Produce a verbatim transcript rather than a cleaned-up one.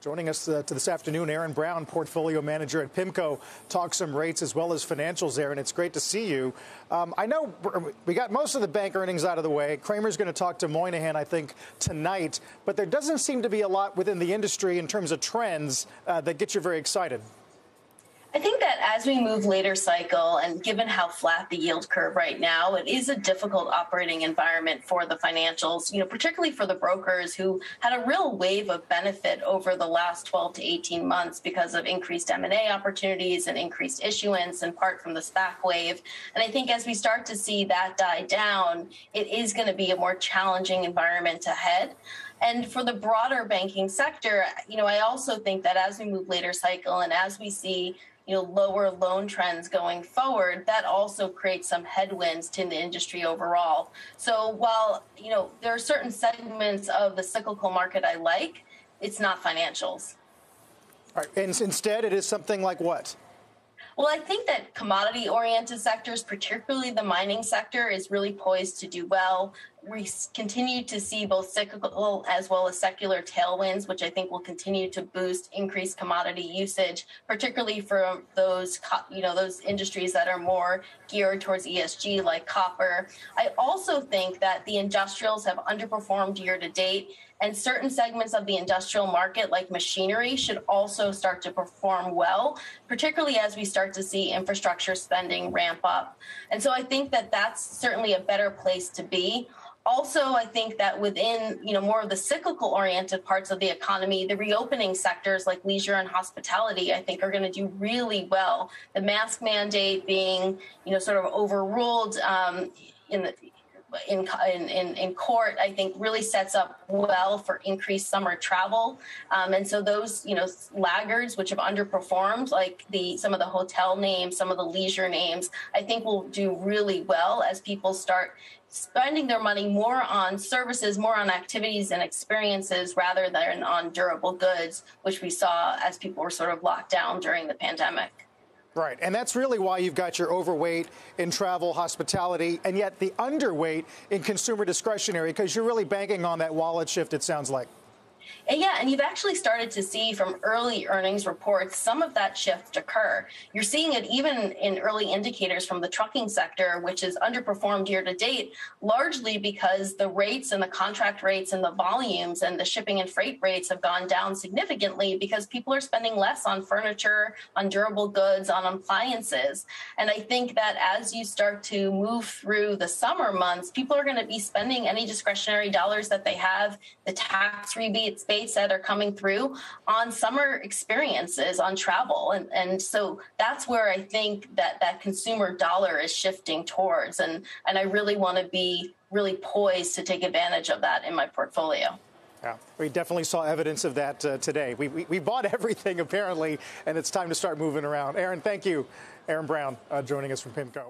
Joining us uh, to this afternoon, Erin Browne, portfolio manager at PIMCO. Talk some rates as well as financials, Erin. It's great to see you. Um, I know we got most of the bank earnings out of the way. Cramer's going to talk to Moynihan, I think, tonight. But there doesn't seem to be a lot within the industry in terms of trends uh, that get you very excited. I think that as we move later cycle, and given how flat the yield curve right now, it is a difficult operating environment for the financials, you know, particularly for the brokers who had a real wave of benefit over the last twelve to eighteen months because of increased M and A opportunities and increased issuance, in part from the SPAC wave. And I think as we start to see that die down, it is going to be a more challenging environment ahead. And for the broader banking sector, you know, I also think that as we move later cycle and as we see, you know, lower loan trends going forward, that also creates some headwinds to the industry overall. So while, you know, there are certain segments of the cyclical market I like, it's not financials. All right. And instead, it is something like what? Well, I think that commodity-oriented sectors, particularly the mining sector, is really poised to do well. We continue to see both cyclical as well as secular tailwinds, which I think will continue to boost increased commodity usage, particularly for those, you know, those industries that are more geared towards E S G, like copper. I also think that the industrials have underperformed year to date, and certain segments of the industrial market, like machinery, should also start to perform well, particularly as we start to see infrastructure spending ramp up. And so I think that that's certainly a better place to be. Also, I think that within, you know, more of the cyclical-oriented parts of the economy, the reopening sectors like leisure and hospitality, I think, are going to do really well. The mask mandate being, you know, sort of overruled um, in the In, in, in court, I think, really sets up well for increased summer travel. Um, and so those, you know, laggards which have underperformed, like the some of the hotel names, some of the leisure names, I think will do really well as people start spending their money more on services, more on activities and experiences rather than on durable goods, which we saw as people were sort of locked down during the pandemic. Right. And that's really why you've got your overweight in travel, hospitality, and yet the underweight in consumer discretionary, because you're really banking on that wallet shift, it sounds like. And yeah, and you've actually started to see from early earnings reports some of that shift occur. You're seeing it even in early indicators from the trucking sector, which is underperformed year to date, largely because the rates and the contract rates and the volumes and the shipping and freight rates have gone down significantly because people are spending less on furniture, on durable goods, on appliances. And I think that as you start to move through the summer months, people are going to be spending any discretionary dollars that they have, the tax rebates States that are coming through, on summer experiences, on travel. And, and so that's where I think that that consumer dollar is shifting towards. And, and I really want to be really poised to take advantage of that in my portfolio. Yeah, we definitely saw evidence of that uh, today. We, we, we bought everything, apparently, and it's time to start moving around. Erin, thank you. Erin Browne uh, joining us from PIMCO.